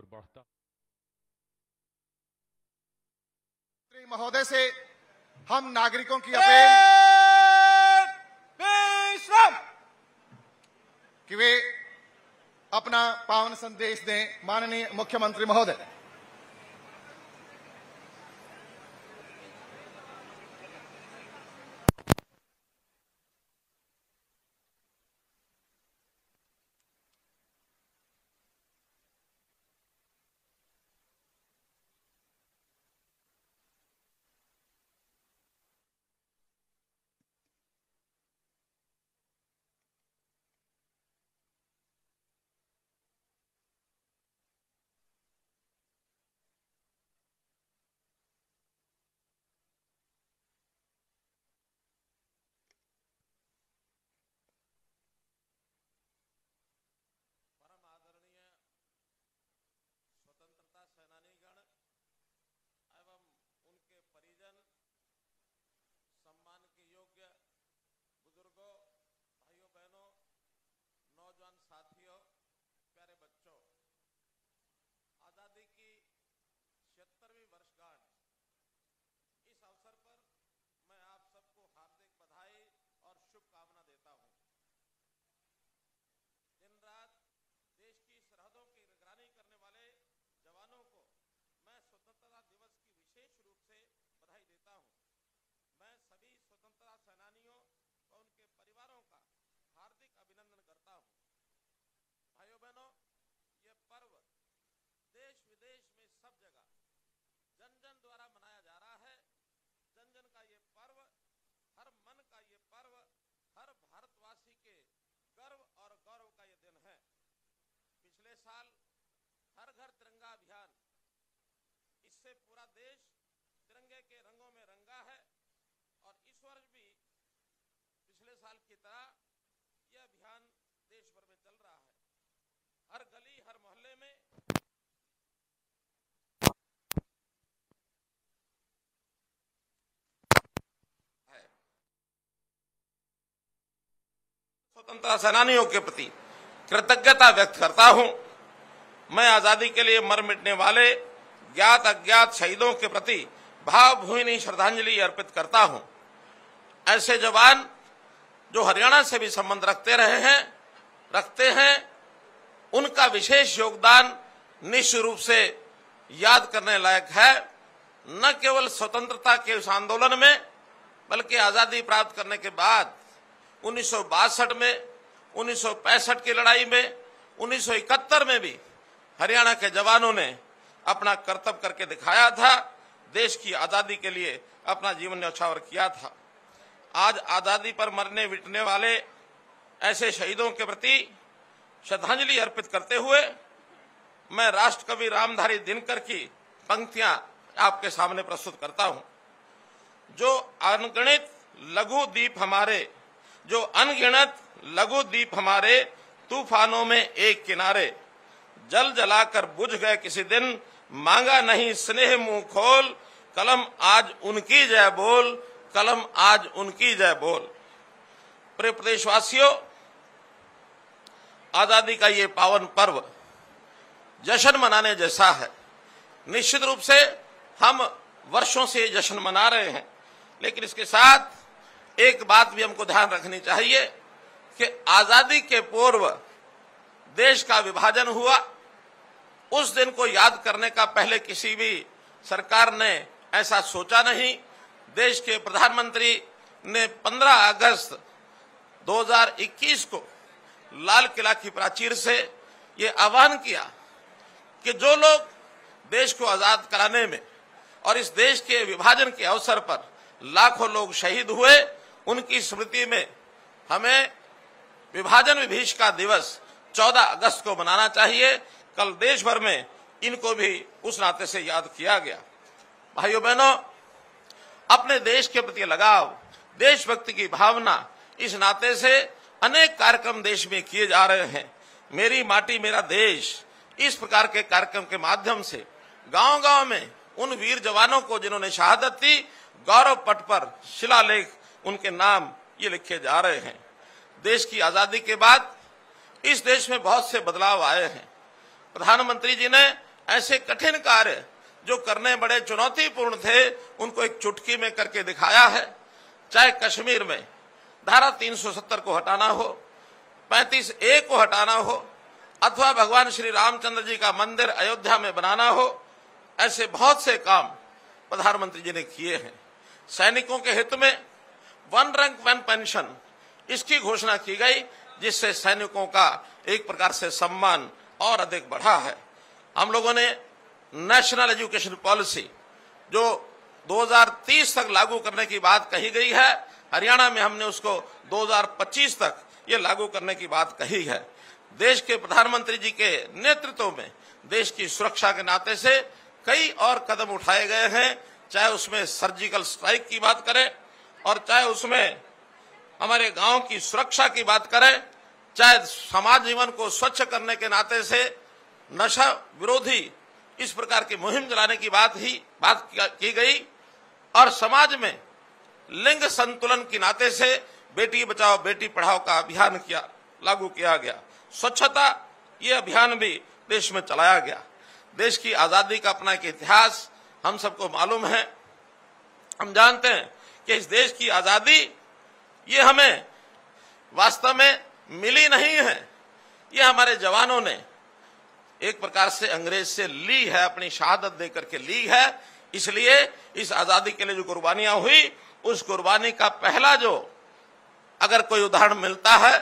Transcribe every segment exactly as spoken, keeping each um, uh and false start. ओर बढ़ता। महोदय से हम नागरिकों की अपील कि वे अपना पावन संदेश दें। माननीय मुख्यमंत्री महोदय, साथियों, प्यारे बच्चों, आजादी की छिहत्तरवीं वर्षगांठ, इस अवसर पर मैं आप सबको हार्दिक बधाई और शुभकामना देता हूं। दिन रात देश की सरहदों की निगरानी करने वाले जवानों को मैं स्वतंत्रता दिवस की विशेष रूप से बधाई देता हूं। मैं सभी स्वतंत्रता सेनानियों और उनके परिवारों का हार्दिक अभिनंदन करता हूं। भाइयों बहनों, ये पर्व देश विदेश में सब जगह जन जन द्वारा मनाया जा रहा है। जन जन का ये पर्व, हर मन का ये पर्व, हर भारतवासी के गर्व और गौरव का ये दिन है। पिछले साल हर घर तिरंगा अभियान, इससे पूरा देश तिरंगे के रंगों में रंगा है और इस वर्ष भी पिछले साल की तरह यह अभियान देश भर में चल रहा है। हर गली, हर मोहल्ले में है। स्वतंत्रता सेनानियों के प्रति कृतज्ञता व्यक्त करता हूं। मैं आजादी के लिए मर मिटने वाले ज्ञात अज्ञात शहीदों के प्रति भावभीनी श्रद्धांजलि अर्पित करता हूं। ऐसे जवान जो हरियाणा से भी संबंध रखते रहे हैं, रखते हैं, उनका विशेष योगदान निश्चित रूप से याद करने लायक है। न केवल स्वतंत्रता के उस आंदोलन में, बल्कि आजादी प्राप्त करने के बाद उन्नीस सौ बासठ में, उन्नीस सौ पैंसठ की लड़ाई में, उन्नीस सौ इकहत्तर में भी हरियाणा के जवानों ने अपना कर्तव्य करके दिखाया था। देश की आजादी के लिए अपना जीवन न्यौछावर किया था। आज आजादी पर मरने मिटने वाले ऐसे शहीदों के प्रति श्रद्धांजलि अर्पित करते हुए मैं राष्ट्रकवि रामधारी दिनकर की पंक्तियां आपके सामने प्रस्तुत करता हूं। जो अनगिनत लघु दीप हमारे, जो अनगिनत लघु दीप हमारे तूफानों में एक किनारे, जल जलाकर बुझ गए किसी दिन, मांगा नहीं स्नेह मुंह खोल, कलम आज उनकी जय बोल, कलम आज उनकी जय बोल। प्रिय प्रदेशवासियों, आजादी का ये पावन पर्व जश्न मनाने जैसा है। निश्चित रूप से हम वर्षों से जश्न मना रहे हैं, लेकिन इसके साथ एक बात भी हमको ध्यान रखनी चाहिए कि आजादी के पूर्व देश का विभाजन हुआ, उस दिन को याद करने का पहले किसी भी सरकार ने ऐसा सोचा नहीं। देश के प्रधानमंत्री ने पंद्रह अगस्त दो हज़ार इक्कीस को लाल किला की प्राचीर से ये आह्वान किया कि जो लोग देश को आजाद कराने में और इस देश के विभाजन के अवसर पर लाखों लोग शहीद हुए, उनकी स्मृति में हमें विभाजन विभीष का दिवस चौदह अगस्त को मनाना चाहिए। कल देश भर में इनको भी उस नाते से याद किया गया। भाइयों बहनों, अपने देश के प्रति लगाव, देशभक्ति की भावना, इस नाते से अनेक कार्यक्रम देश में किए जा रहे हैं। मेरी माटी मेरा देश, इस प्रकार के कार्यक्रम के माध्यम से गांव-गांव में उन वीर जवानों को जिन्होंने शहादत दी, गौरव पट पर शिलालेख उनके नाम ये लिखे जा रहे हैं। देश की आजादी के बाद इस देश में बहुत से बदलाव आए हैं। प्रधानमंत्री जी ने ऐसे कठिन कार्य जो करने बड़े चुनौतीपूर्ण थे उनको एक चुटकी में करके दिखाया है। चाहे कश्मीर में धारा तीन सौ सत्तर को हटाना हो, पैंतीस ए को हटाना हो, अथवा भगवान श्री रामचंद्र जी का मंदिर अयोध्या में बनाना हो, ऐसे बहुत से काम प्रधानमंत्री जी ने किए हैं। सैनिकों के हित में वन रैंक वन पेंशन इसकी घोषणा की गई, जिससे सैनिकों का एक प्रकार से सम्मान और अधिक बढ़ा है। हम लोगों ने नेशनल एजुकेशन पॉलिसी जो दो हज़ार तीस तक लागू करने की बात कही गई है, हरियाणा में हमने उसको दो हज़ार पच्चीस तक ये लागू करने की बात कही है। देश के प्रधानमंत्री जी के नेतृत्व में देश की सुरक्षा के नाते से कई और कदम उठाए गए हैं, चाहे उसमें सर्जिकल स्ट्राइक की बात करें और चाहे उसमें हमारे गांव की सुरक्षा की बात करें, चाहे समाज जीवन को स्वच्छ करने के नाते से नशा विरोधी इस प्रकार की मुहिम चलाने की बात ही बात की गई, और समाज में लिंग संतुलन के नाते से बेटी बचाओ बेटी पढ़ाओ का अभियान किया लागू किया गया। स्वच्छता ये अभियान भी देश में चलाया गया। देश की आज़ादी का अपना एक इतिहास हम सबको मालूम है। हम जानते हैं कि इस देश की आज़ादी ये हमें वास्तव में मिली नहीं है, ये हमारे जवानों ने एक प्रकार से अंग्रेज से ली है, अपनी शहादत देकर के ली है। इसलिए इस आज़ादी के लिए जो कुर्बानियां हुई उस कुर्बानी का पहला जो अगर कोई उदाहरण मिलता है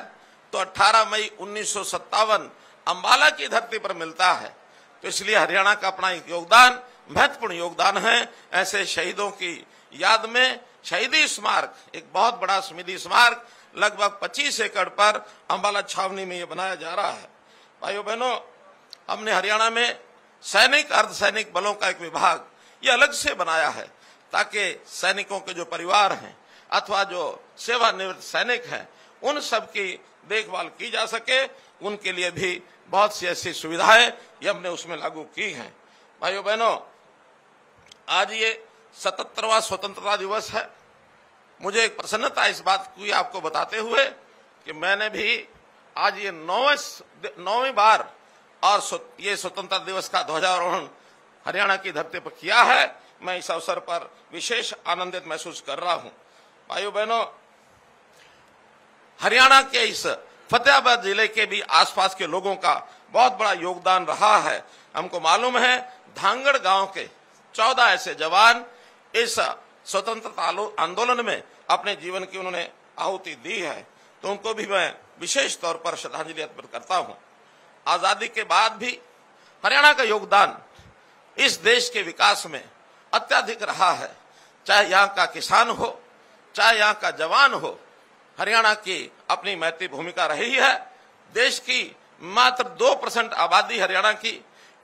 तो अठारह मई उन्नीस सौ सत्तावन अम्बाला की धरती पर मिलता है। तो इसलिए हरियाणा का अपना एक योगदान, महत्वपूर्ण योगदान है। ऐसे शहीदों की याद में शहीदी स्मारक, एक बहुत बड़ा स्मृति स्मारक लगभग पच्चीस एकड़ पर अम्बाला छावनी में ये बनाया जा रहा है। भाइयों बहनों, हमने हरियाणा में सैनिक अर्धसैनिक बलों का एक विभाग ये अलग से बनाया है, ताकि सैनिकों के जो परिवार हैं अथवा जो सेवानिवृत्त सैनिक हैं उन सब की देखभाल की जा सके। उनके लिए भी बहुत सी ऐसी सुविधाएं ये हमने उसमें लागू की हैं। भाइयों बहनों, आज ये सतहत्तरवां स्वतंत्रता दिवस है। मुझे एक प्रसन्नता इस बात की आपको बताते हुए कि मैंने भी आज ये नौवीं नौवीं बार और ये स्वतंत्रता दिवस का ध्वजारोहण हरियाणा की धरती पर किया है। मैं इस अवसर पर विशेष आनंदित महसूस कर रहा हूं। भाइयों बहनों, हरियाणा के इस फतेहाबाद जिले के भी आसपास के लोगों का बहुत बड़ा योगदान रहा है। हमको मालूम है धांगड़ गांव के चौदह ऐसे जवान इस स्वतंत्रता आंदोलन में अपने जीवन की उन्होंने आहुति दी है, तो उनको भी मैं विशेष तौर पर श्रद्धांजलि अर्पित करता हूँ। आज़ादी के बाद भी हरियाणा का योगदान इस देश के विकास में अत्यधिक रहा है। चाहे यहाँ का किसान हो, चाहे यहाँ का जवान हो, हरियाणा की अपनी महती भूमिका रही है। देश की मात्र दो परसेंट आबादी हरियाणा की,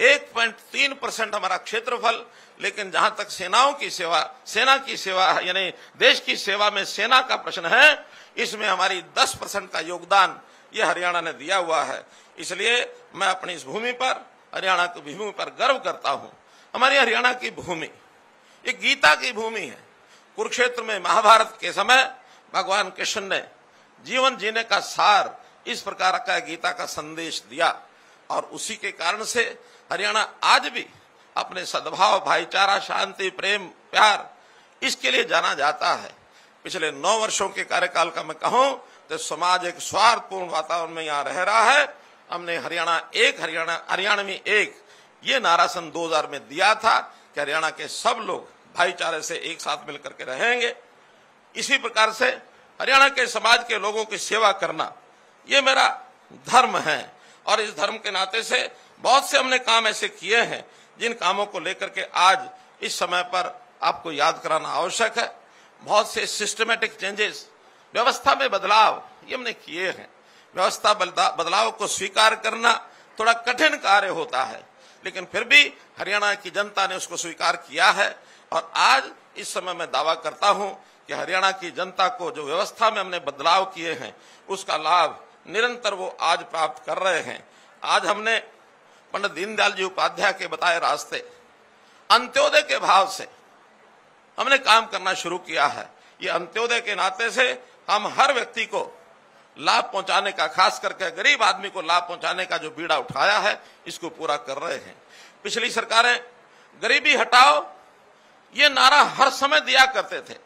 एक पॉइंट तीन परसेंट हमारा क्षेत्रफल, लेकिन जहां तक सेनाओं की सेवा सेना की सेवा यानी देश की सेवा में सेना का प्रश्न है, इसमें हमारी दस परसेंट का योगदान ये हरियाणा ने दिया हुआ है। इसलिए मैं अपनी इस भूमि पर, हरियाणा की भूमि पर गर्व करता हूँ। हमारी हरियाणा की भूमि ये गीता की भूमि है। कुरुक्षेत्र में महाभारत के समय भगवान कृष्ण ने जीवन जीने का सार इस प्रकार का गीता का संदेश दिया, और उसी के कारण से हरियाणा आज भी अपने सद्भाव, भाईचारा, शांति, प्रेम, प्यार इसके लिए जाना जाता है। पिछले नौ वर्षों के कार्यकाल का मैं कहूँ तो समाज एक स्वार्थपूर्ण वातावरण में यहाँ रह रहा है। हमने हरियाणा एक, हरियाणा हरियाणा में एक, ये नारा सन दो हज़ार में दिया था कि हरियाणा के सब लोग भाईचारे से एक साथ मिलकर के रहेंगे। इसी प्रकार से हरियाणा के समाज के लोगों की सेवा करना ये मेरा धर्म है, और इस धर्म के नाते से बहुत से हमने काम ऐसे किए हैं जिन कामों को लेकर के आज इस समय पर आपको याद कराना आवश्यक है। बहुत से सिस्टमेटिक चेंजेस, व्यवस्था में बदलाव ये हमने किए हैं। व्यवस्था बदलाव को स्वीकार करना थोड़ा कठिन कार्य होता है, लेकिन फिर भी हरियाणा की जनता ने उसको स्वीकार किया है, और आज इस समय मैं दावा करता हूं कि हरियाणा की जनता को जो व्यवस्था में हमने बदलाव किए हैं उसका लाभ निरंतर वो आज प्राप्त कर रहे हैं। आज हमने पंडित दीनदयाल जी उपाध्याय के बताए रास्ते, अंत्योदय के भाव से हमने काम करना शुरू किया है। ये अंत्योदय के नाते से हम हर व्यक्ति को लाभ पहुंचाने का, खास करके गरीब आदमी को लाभ पहुंचाने का जो बीड़ा उठाया है इसको पूरा कर रहे हैं। पिछली सरकारें गरीबी हटाओ ये नारा हर समय दिया करते थे,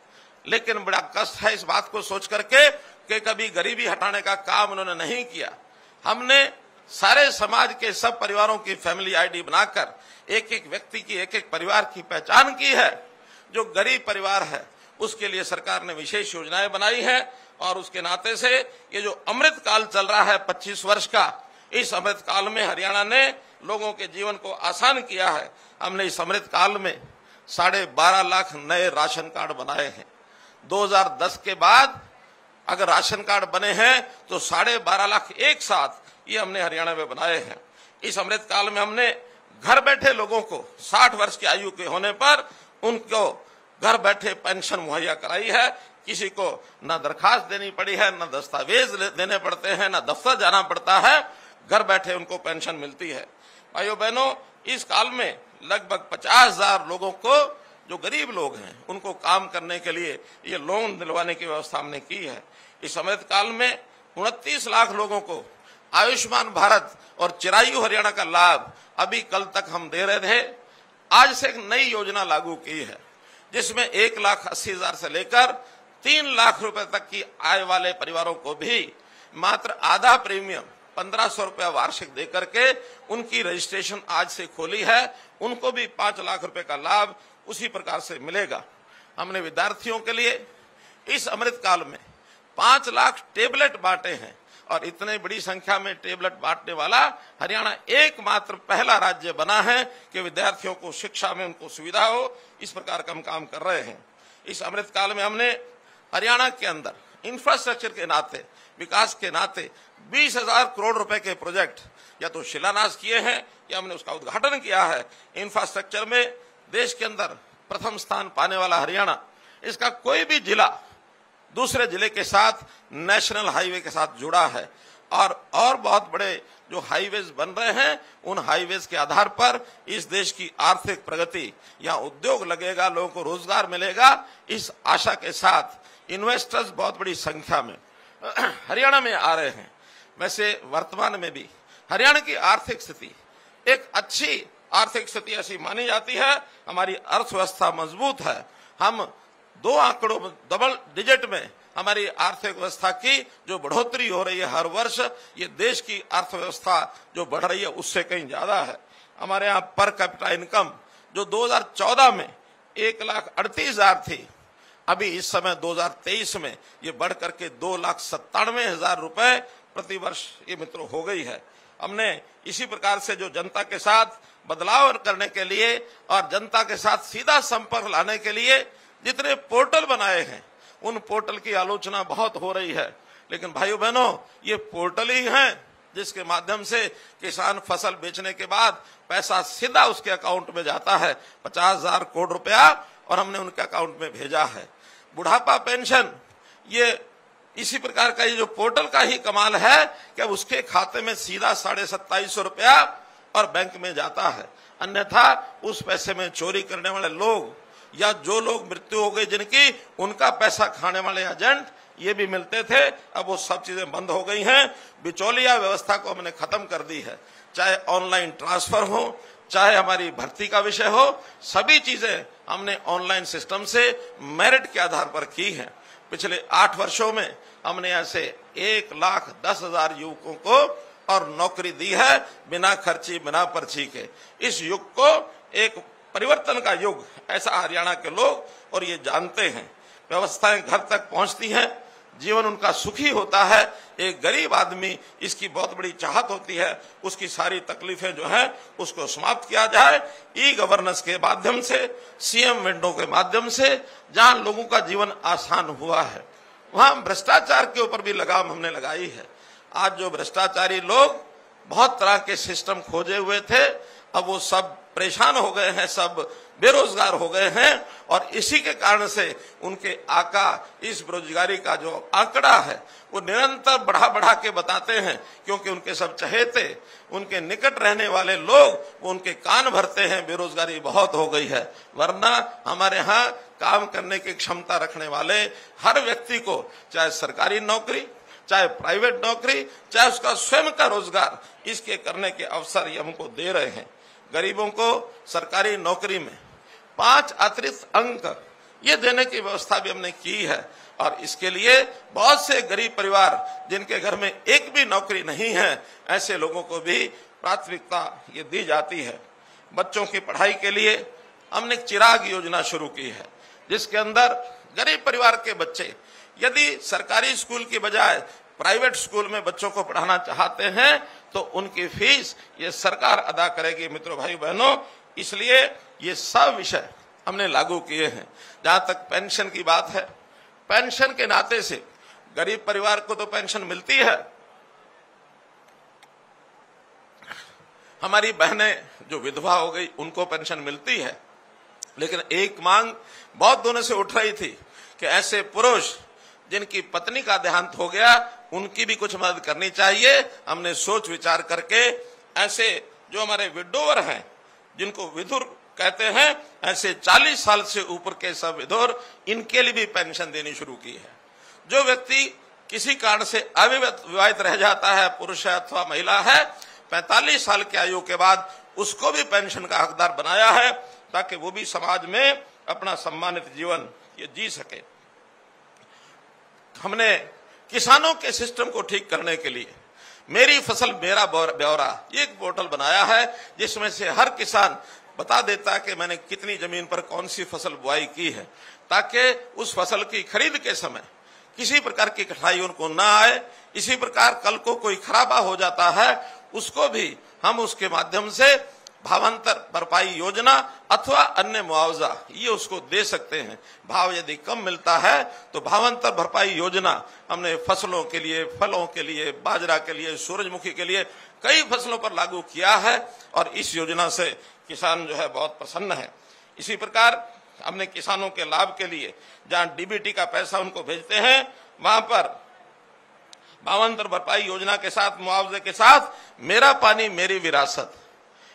लेकिन बड़ा कष्ट है इस बात को सोच करके कि कभी गरीबी हटाने का काम उन्होंने नहीं किया। हमने सारे समाज के सब परिवारों की फैमिली आईडी बनाकर एक एक व्यक्ति की एक एक परिवार की पहचान की है। जो गरीब परिवार है उसके लिए सरकार ने विशेष योजनाएं बनाई है और उसके नाते से ये जो अमृत काल चल रहा है पच्चीस वर्ष का, इस अमृत काल में हरियाणा ने लोगों के जीवन को आसान किया है। हमने इस अमृत काल में साढ़े बारह लाख नए राशन कार्ड बनाए हैं। दो हज़ार दस के बाद अगर राशन कार्ड बने हैं तो साढ़े बारह लाख एक साथ ये हमने हरियाणा में बनाए हैं। इस अमृत काल में हमने घर बैठे लोगों को साठ वर्ष की आयु के होने पर उनको घर बैठे पेंशन मुहैया कराई है। किसी को ना दरखास्त देनी पड़ी है, ना दस्तावेज देने पड़ते हैं, ना दफ्तर जाना पड़ता है, घर बैठे उनको पेंशन मिलती है। भाइयों बहनों, इस काल में लगभग पचास हजार लोगों को, जो गरीब लोग हैं, उनको काम करने के लिए ये लोन दिलवाने की व्यवस्था हमने की है। इस अमृत काल में उनतीस लाख लोगों को आयुष्मान भारत और चिरायु हरियाणा का लाभ अभी कल तक हम दे रहे थे। आज से एक नई योजना लागू की है जिसमें एक लाख अस्सी हजार से लेकर तीन लाख रुपए तक की आय वाले परिवारों को भी मात्र आधा प्रीमियम पंद्रह सौ रुपया वार्षिक दे करके उनकी रजिस्ट्रेशन आज से खोली है। उनको भी पांच लाख रुपए का लाभ उसी प्रकार से मिलेगा। हमने विद्यार्थियों के लिए इस अमृत काल में पांच लाख टेबलेट बांटे हैं और इतने बड़ी संख्या में टेबलेट बांटने वाला हरियाणा एकमात्र पहला राज्य बना है कि विद्यार्थियों को शिक्षा में उनको सुविधा हो, इस प्रकार का हम काम कर रहे हैं। इस अमृत काल में हमने हरियाणा के अंदर इंफ्रास्ट्रक्चर के नाते, विकास के नाते बीस हजार करोड़ रुपए के प्रोजेक्ट या तो शिलान्यास किए हैं या हमने उसका उद्घाटन किया है। इंफ्रास्ट्रक्चर में देश के अंदर प्रथम स्थान पाने वाला हरियाणा, इसका कोई भी जिला दूसरे जिले के साथ नेशनल हाईवे के साथ जुड़ा है और और बहुत बड़े जो हाईवेज बन रहे हैं उन हाईवेज के आधार पर इस देश की आर्थिक प्रगति, यहाँ उद्योग लगेगा, लोगों को रोजगार मिलेगा, इस आशा के साथ इन्वेस्टर्स बहुत बड़ी संख्या में हरियाणा में आ रहे हैं। वैसे वर्तमान में भी हरियाणा की आर्थिक स्थिति एक अच्छी आर्थिक स्थिति ऐसी मानी जाती है। हमारी अर्थव्यवस्था मजबूत है, हम दो आंकड़ों डबल डिजिट में हमारी आर्थिक व्यवस्था की जो बढ़ोतरी हो रही है हर वर्ष, ये देश की अर्थव्यवस्था जो बढ़ रही है उससे कहीं ज्यादा है। हमारे यहाँ पर कैपिटा इनकम जो दो हज़ार चौदह में एक लाख अड़तीस हजार थी, अभी इस समय दो हज़ार तेईस में ये बढ़ करके दो लाख सत्तानवे हजार रुपए प्रतिवर्ष ये मित्रों हो गई है। हमने इसी प्रकार से जो जनता के साथ बदलाव करने के लिए और जनता के साथ सीधा संपर्क लाने के लिए जितने पोर्टल बनाए हैं, उन पोर्टल की आलोचना बहुत हो रही है, लेकिन भाइयों बहनों ये पोर्टल ही हैं जिसके माध्यम से किसान फसल बेचने के बाद पैसा सीधा उसके अकाउंट में जाता है, पचास हजार करोड़ रुपया, और हमने उनके अकाउंट में भेजा है। बुढ़ापा पेंशन, ये इसी प्रकार का ये जो पोर्टल का ही कमाल है कि उसके खाते में सीधा साढ़े सत्ताईस सौ रुपया और बैंक में जाता है, अन्यथा उस पैसे में चोरी करने वाले लोग या जो लोग मृत्यु हो गई जिनकी, उनका पैसा खाने वाले एजेंट ये भी मिलते थे। अब वो सब चीजें बंद हो गई हैं। बिचौलिया व्यवस्था को हमने खत्म कर दी है, चाहे ऑनलाइन ट्रांसफर हो, चाहे हमारी भर्ती का विषय हो, सभी चीजें हमने ऑनलाइन सिस्टम से मेरिट के आधार पर की है। पिछले आठ वर्षों में हमने ऐसे एक लाख दस हजार युवकों को और नौकरी दी है बिना खर्ची बिना पर्ची के। इस युग को एक परिवर्तन का युग ऐसा हरियाणा के लोग और ये जानते हैं। व्यवस्थाएं घर तक पहुंचती हैं, जीवन उनका सुखी होता है। एक गरीब आदमी, इसकी बहुत बड़ी चाहत होती है, उसकी सारी तकलीफें जो हैं उसको समाप्त किया जाए। ई गवर्नेंस के माध्यम से, सीएम विंडो के माध्यम से जहां लोगों का जीवन आसान हुआ है, वहां भ्रष्टाचार के ऊपर भी लगाम हमने लगाई है। आज जो भ्रष्टाचारी लोग बहुत तरह के सिस्टम खोजे हुए थे, अब वो सब परेशान हो गए हैं, सब बेरोजगार हो गए हैं और इसी के कारण से उनके आका इस बेरोजगारी का जो आंकड़ा है वो निरंतर बढ़ा बढ़ा के बताते हैं, क्योंकि उनके सब चहेते, उनके निकट रहने वाले लोग वो उनके कान भरते हैं, बेरोजगारी बहुत हो गई है। वरना हमारे यहाँ काम करने की क्षमता रखने वाले हर व्यक्ति को, चाहे सरकारी नौकरी, चाहे प्राइवेट नौकरी, चाहे उसका स्वयं का रोजगार, इसके करने के अवसर ये हमको दे रहे हैं। गरीबों को सरकारी नौकरी में पांच अतिरिक्त अंक ये देने की व्यवस्था भी हमने की है। और इसके लिए बहुत से गरीब परिवार जिनके घर में एक भी नौकरी नहीं है, ऐसे लोगों को भी प्राथमिकता ये दी जाती है। बच्चों की पढ़ाई के लिए हमने चिराग योजना शुरू की है, जिसके अंदर गरीब परिवार के बच्चे यदि सरकारी स्कूल की बजाय प्राइवेट स्कूल में बच्चों को पढ़ाना चाहते हैं तो उनकी फीस ये सरकार अदा करेगी। मित्रों, भाई बहनों, इसलिए ये सब विषय हमने लागू किए हैं। जहां तक पेंशन की बात है, पेंशन के नाते से गरीब परिवार को तो पेंशन मिलती है। हमारी बहनें जो विधवा हो गई उनको पेंशन मिलती है, लेकिन एक मांग बहुत दोनों से उठ रही थी कि ऐसे पुरुष जिनकी पत्नी का देहांत हो गया उनकी भी कुछ मदद करनी चाहिए। हमने सोच विचार करके ऐसे जो हमारे विडोवर हैं, जिनको विधुर कहते हैं, ऐसे चालीस साल से ऊपर के सब विधुर, इनके लिए भी पेंशन देनी शुरू की है। जो व्यक्ति किसी कारण से अविवाहित रह जाता है, पुरुष है अथवा महिला है, पैंतालीस साल की आयु के बाद उसको भी पेंशन का हकदार बनाया है, ताकि वो भी समाज में अपना सम्मानित जीवन ये जी सके। हमने किसानों के सिस्टम को ठीक करने के लिए मेरी फसल मेरा ब्यौरा ये एक पोर्टल बनाया है, जिसमें से हर किसान बता देता है कि मैंने कितनी जमीन पर कौन सी फसल बुआई की है, ताकि उस फसल की खरीद के समय किसी प्रकार की कठिनाई उनको ना आए। इसी प्रकार कल को कोई खराबा हो जाता है उसको भी हम उसके माध्यम से भावांतर भरपाई योजना अथवा अन्य मुआवजा ये उसको दे सकते हैं। भाव यदि कम मिलता है तो भावांतर भरपाई योजना हमने फसलों के लिए, फलों के लिए, बाजरा के लिए, सूरजमुखी के लिए कई फसलों पर लागू किया है और इस योजना से किसान जो है बहुत प्रसन्न है। इसी प्रकार हमने किसानों के लाभ के लिए जहां डीबीटी का पैसा उनको भेजते हैं, वहां पर भावांतर भरपाई योजना के साथ, मुआवजे के साथ मेरा पानी मेरी विरासत,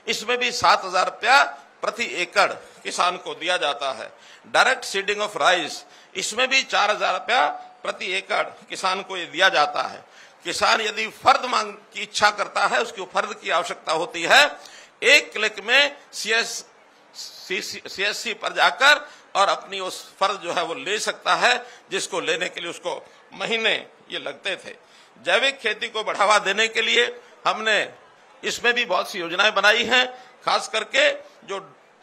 इसमें भी सात हजार रुपया प्रति एकड़ किसान को दिया जाता है। डायरेक्ट सीडिंग ऑफ राइस, इसमें भी चार हजार रुपया प्रति एकड़ किसान को ये दिया जाता है। किसान यदि फर्द मांग की इच्छा करता है, उसकी फर्द की आवश्यकता होती है, एक क्लिक में सीएस सीएससी पर जाकर और अपनी उस फर्द जो है वो ले सकता है, जिसको लेने के लिए उसको महीने ये लगते थे। जैविक खेती को बढ़ावा देने के लिए हमने इसमें भी बहुत सी योजनाएं बनाई हैं, खास करके जो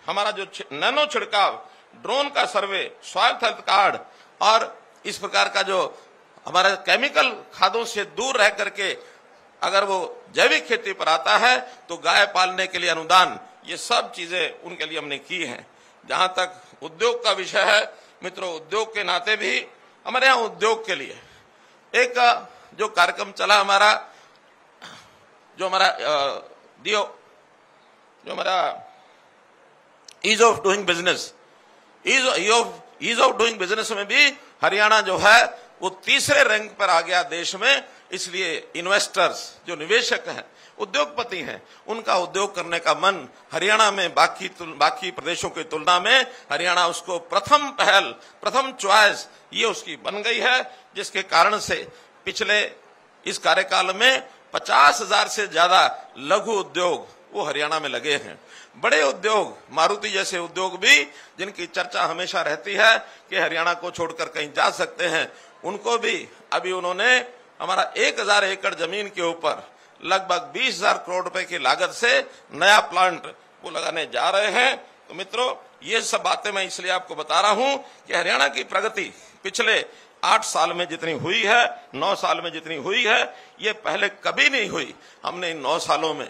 हमारा जो नैनो छिड़काव, ड्रोन का सर्वे, सॉइल हेल्थ कार्ड और इस प्रकार का जो हमारा केमिकल खादों से दूर रह करके अगर वो जैविक खेती पर आता है तो गाय पालने के लिए अनुदान, ये सब चीजें उनके लिए हमने की हैं। जहां तक उद्योग का विषय है, मित्रों, उद्योग के नाते भी हमारे यहाँ उद्योग के लिए एक जो कार्यक्रम चला, हमारा जो हमारा डीओ जो हमारा ease of doing business, ease of doing business में भी हरियाणा जो है वो तीसरे रैंक पर आ गया देश में। इसलिए इन्वेस्टर्स जो निवेशक हैं, उद्योगपति हैं, उनका उद्योग करने का मन हरियाणा में बाकी बाकी प्रदेशों की तुलना में हरियाणा उसको प्रथम पहल, प्रथम चॉइस ये उसकी बन गई है, जिसके कारण से पिछले इस कार्यकाल में पचास हजार से ज्यादा लघु उद्योग वो हरियाणा में लगे हैं। बड़े उद्योग, मारुति जैसे उद्योग भी जिनकी चर्चा हमेशा रहती है कि हरियाणा को छोड़कर कहीं जा सकते हैं, उनको भी अभी उन्होंने हमारा एक हजार एकड़ जमीन के ऊपर लगभग बीस हजार करोड़ रुपए की लागत से नया प्लांट वो लगाने जा रहे हैं। तो मित्रों, ये सब बातें मैं इसलिए आपको बता रहा हूं कि हरियाणा की प्रगति पिछले आठ साल में जितनी हुई है, नौ साल में जितनी हुई है, ये पहले कभी नहीं हुई। हमने इन नौ सालों में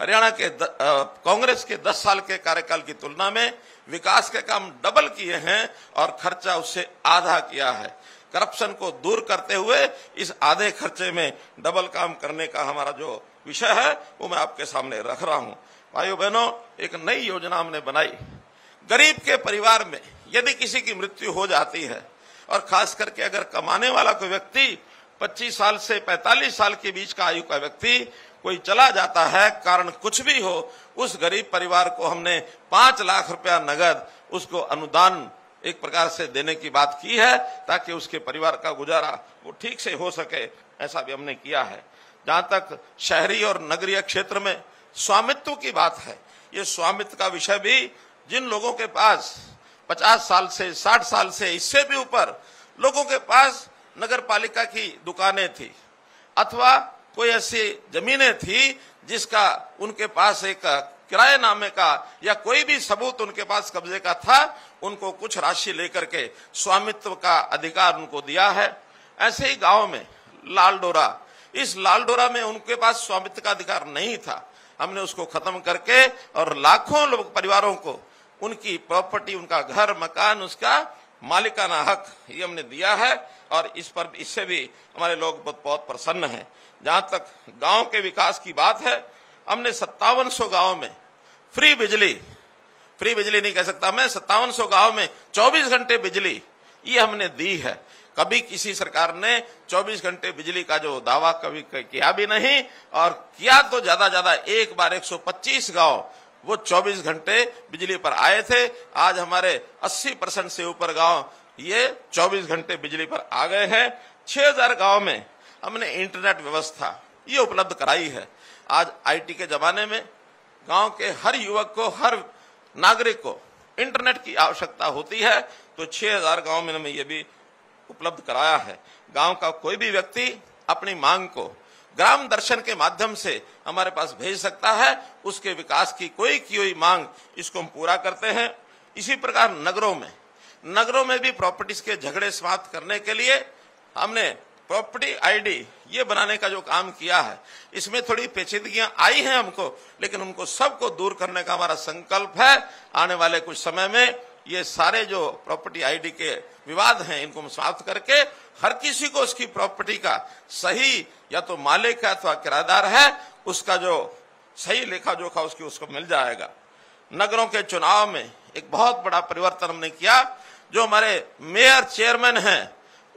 हरियाणा के कांग्रेस के दस साल के कार्यकाल की तुलना में विकास के काम डबल किए हैं और खर्चा उससे आधा किया है। करप्शन को दूर करते हुए इस आधे खर्चे में डबल काम करने का हमारा जो विषय है वो मैं आपके सामने रख रहा हूँ। भाइयों बहनों, एक नई योजना हमने बनाई। गरीब के परिवार में यदि किसी की मृत्यु हो जाती है और खास करके अगर कमाने वाला कोई व्यक्ति पच्चीस साल से पैंतालीस साल के बीच का आयु का व्यक्ति कोई चला जाता है, कारण कुछ भी हो, उस गरीब परिवार को हमने पांच लाख रुपया नगद उसको अनुदान एक प्रकार से देने की बात की है, ताकि उसके परिवार का गुजारा वो ठीक से हो सके, ऐसा भी हमने किया है। जहां तक शहरी और नगरीय क्षेत्र में स्वामित्व की बात है, ये स्वामित्व का विषय भी जिन लोगों के पास पचास साल से साठ साल से इससे भी ऊपर लोगों के पास नगर पालिका की दुकानें थी अथवा कोई ऐसी जमीनें थी जिसका उनके पास एक किराए नामे का या कोई भी सबूत उनके पास कब्जे का था, उनको कुछ राशि लेकर के स्वामित्व का अधिकार उनको दिया है। ऐसे ही गांव में लालडोरा, इस लालडोरा में उनके पास स्वामित्व का अधिकार नहीं था, हमने उसको खत्म करके और लाखों लोग परिवारों को उनकी प्रॉपर्टी, उनका घर मकान, उसका मालिकाना हक ये हमने दिया है और इस पर इससे भी हमारे लोग बहुत बहुत प्रसन्न हैं। जहाँ तक गांव के विकास की बात है, हमने सत्तावन सौ गाँव में फ्री बिजली, फ्री बिजली नहीं कह सकता मैं, सत्तावन सौ गाँव में चौबीस घंटे बिजली ये हमने दी है। कभी किसी सरकार ने चौबीस घंटे बिजली का जो दावा कभी किया भी नहीं, और किया तो ज्यादा ज्यादा एक बार एक सौ पच्चीस गांव वो चौबीस घंटे बिजली पर आए थे। आज हमारे अस्सी परसेंट से ऊपर गांव ये चौबीस घंटे बिजली पर आ गए हैं। छह हज़ार गांव में हमने इंटरनेट व्यवस्था ये उपलब्ध कराई है। आज आईटी के जमाने में गांव के हर युवक को, हर नागरिक को इंटरनेट की आवश्यकता होती है, तो छह हज़ार गांव में हमें ये भी उपलब्ध कराया है। गांव का कोई भी व्यक्ति अपनी मांग को ग्राम दर्शन के माध्यम से हमारे पास भेज सकता है, उसके विकास की कोई की हुई मांग इसको हम पूरा करते हैं। इसी प्रकार नगरों में, नगरों में भी प्रॉपर्टीज के झगड़े समाप्त करने के लिए हमने प्रॉपर्टी आईडी ये बनाने का जो काम किया है, इसमें थोड़ी पेचीदगियां आई हैं हमको, लेकिन उनको सबको दूर करने का हमारा संकल्प है। आने वाले कुछ समय में ये सारे जो प्रॉपर्टी आईडी के विवाद हैं इनको हम समाप्त करके हर किसी को उसकी प्रॉपर्टी का सही, या तो मालिक है अथवा किराएदार है, उसका जो सही लेखा जोखा उसकी उसको मिल जाएगा। नगरों के चुनाव में एक बहुत बड़ा परिवर्तन हमने किया। जो हमारे मेयर चेयरमैन हैं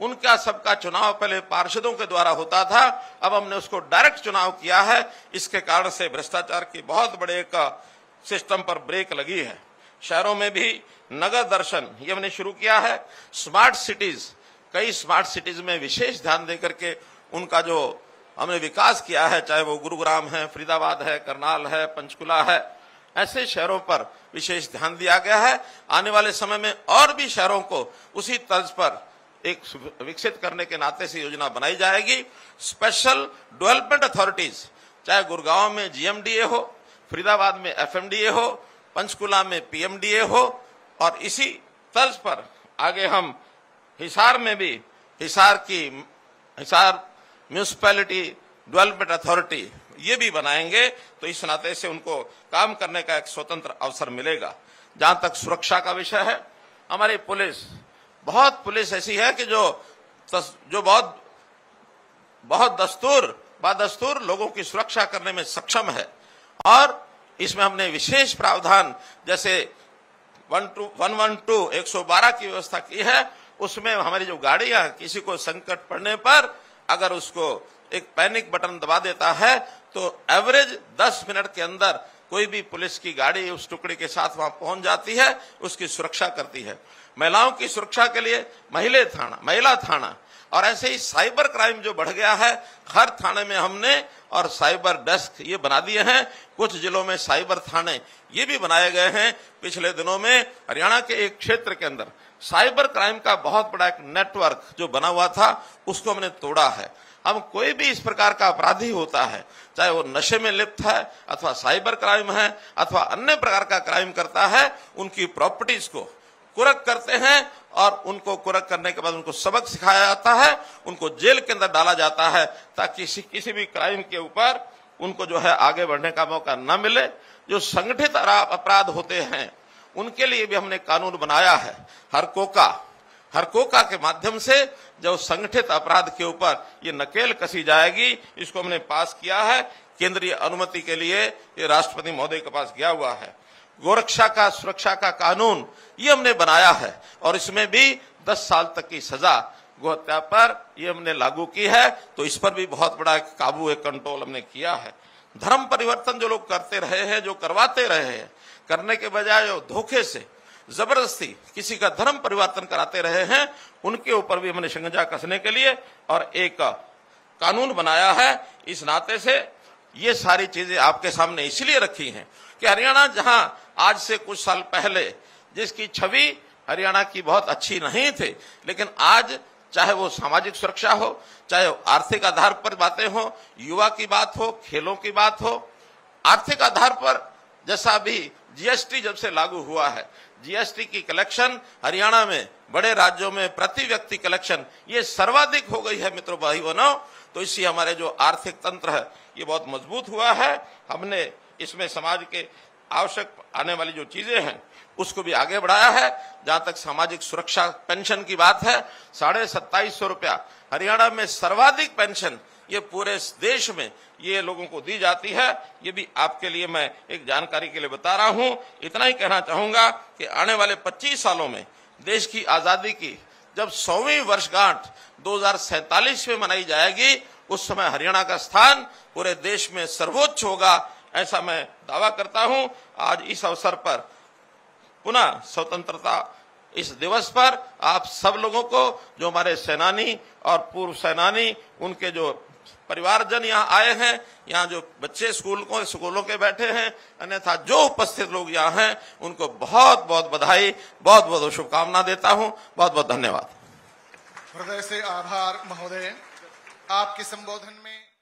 उनका सबका चुनाव पहले पार्षदों के द्वारा होता था, अब हमने उसको डायरेक्ट चुनाव किया है। इसके कारण से भ्रष्टाचार की बहुत बड़े एक सिस्टम पर ब्रेक लगी है। शहरों में भी नगर दर्शन ये हमने शुरू किया है। स्मार्ट सिटीज, कई स्मार्ट सिटीज में विशेष ध्यान देकर के उनका जो हमने विकास किया है, चाहे वो गुरुग्राम है, फरीदाबाद है, करनाल है, पंचकुला है, ऐसे शहरों पर विशेष ध्यान दिया गया है। आने वाले समय में और भी शहरों को उसी तर्ज पर एक विकसित करने के नाते से योजना बनाई जाएगी। स्पेशल डेवलपमेंट अथॉरिटीज, चाहे गुड़गांव में जीएमडीए हो, फरीदाबाद में एफएमडीए हो, पंचकुला में पीएमडीए हो, और इसी तर्ज पर आगे हम हिसार में भी, हिसार की हिसार म्यूनिसिपैलिटी डेवलपमेंट अथॉरिटी ये भी बनाएंगे, तो इस नाते से उनको काम करने का एक स्वतंत्र अवसर मिलेगा। जहां तक सुरक्षा का विषय है, हमारी पुलिस, बहुत पुलिस ऐसी है कि जो जो बहुत बहुत दस्तूर बदस्तूर लोगों की सुरक्षा करने में सक्षम है, और इसमें हमने विशेष प्रावधान जैसे वन वन टू एक सौ बारह की व्यवस्था की है। उसमें हमारी जो गाड़ियां, किसी को संकट पड़ने पर अगर उसको एक पैनिक बटन दबा देता है तो एवरेज दस मिनट के अंदर कोई भी पुलिस की गाड़ी उस टुकड़ी के साथ वहां पहुंच जाती है, उसकी सुरक्षा करती है। महिलाओं की सुरक्षा के लिए महिला थाना, महिला थाना, और ऐसे ही साइबर क्राइम जो बढ़ गया है, हर थाने में हमने और साइबर डेस्क ये बना दिए हैं। कुछ जिलों में साइबर थाने ये भी बनाए गए हैं। पिछले दिनों में हरियाणा के एक क्षेत्र के अंदर साइबर क्राइम का बहुत बड़ा एक नेटवर्क जो बना हुआ था उसको हमने तोड़ा है। अब कोई भी इस प्रकार का अपराधी होता है, चाहे वो नशे में लिप्त है अथवा साइबर क्राइम है अथवा अन्य प्रकार का क्राइम करता है, उनकी प्रॉपर्टीज को कुरक करते हैं, और उनको कुरक करने के बाद उनको सबक सिखाया जाता है, उनको जेल के अंदर डाला जाता है, ताकि किसी भी क्राइम के ऊपर उनको जो है आगे बढ़ने का मौका न मिले। जो संगठित अपराध होते हैं उनके लिए भी हमने कानून बनाया है। हर कोका हर कोका के माध्यम से जो संगठित अपराध के ऊपर ये नकेल कसी जाएगी, इसको हमने पास किया है। केंद्रीय अनुमति के लिए ये राष्ट्रपति महोदय के पास गया हुआ है। गोरक्षा का सुरक्षा का कानून ये हमने बनाया है, और इसमें भी दस साल तक की सजा गोहत्या पर ये हमने लागू की है, तो इस पर भी बहुत बड़ा काबू, एक कंट्रोल हमने किया है। धर्म परिवर्तन जो लोग करते रहे हैं, जो करवाते रहे हैं, करने के बजाय धोखे से जबरदस्ती किसी का धर्म परिवर्तन कराते रहे हैं, उनके ऊपर भी हमने शिकंजा कसने के लिए और एक कानून बनाया है। इस नाते से ये सारी चीजें आपके सामने इसलिए रखी हैं कि हरियाणा जहां आज से कुछ साल पहले जिसकी छवि हरियाणा की बहुत अच्छी नहीं थी, लेकिन आज चाहे वो सामाजिक सुरक्षा हो, चाहे आर्थिक आधार पर बातें हो, युवा की बात हो, खेलों की बात हो, आर्थिक आधार पर जैसा भी जीएसटी जब से लागू हुआ है, जीएसटी की कलेक्शन हरियाणा में बड़े राज्यों में प्रति व्यक्ति कलेक्शन ये सर्वाधिक हो गई है मित्रों भाई बहनों। तो इससे हमारे जो आर्थिक तंत्र है ये बहुत मजबूत हुआ है। हमने इसमें समाज के आवश्यक आने वाली जो चीजें हैं उसको भी आगे बढ़ाया है। जहां तक सामाजिक सुरक्षा पेंशन की बात है, साढ़े सत्ताईस सौ रुपया हरियाणा में सर्वाधिक पेंशन ये पूरे देश में ये लोगों को दी जाती है। ये भी आपके लिए मैं एक जानकारी के लिए बता रहा हूं। इतना ही कहना चाहूंगा कि आने वाले पच्चीस सालों में देश की आजादी की जब सौवीं वर्षगांठ दो हजार सैतालीस में मनाई जाएगी, उस समय हरियाणा का स्थान पूरे देश में सर्वोच्च होगा, ऐसा मैं दावा करता हूं। आज इस अवसर पर पुनः स्वतंत्रता इस दिवस पर आप सब लोगों को, जो हमारे सेनानी और पूर्व सेनानी उनके जो परिवारजन यहाँ आए हैं, यहाँ जो बच्चे स्कूल को स्कूलों के बैठे हैं, अन्यथा जो उपस्थित लोग यहाँ हैं, उनको बहुत बहुत बधाई, बहुत बहुत शुभकामना देता हूँ। बहुत बहुत धन्यवाद। हृदय से आभार महोदय आपके संबोधन में।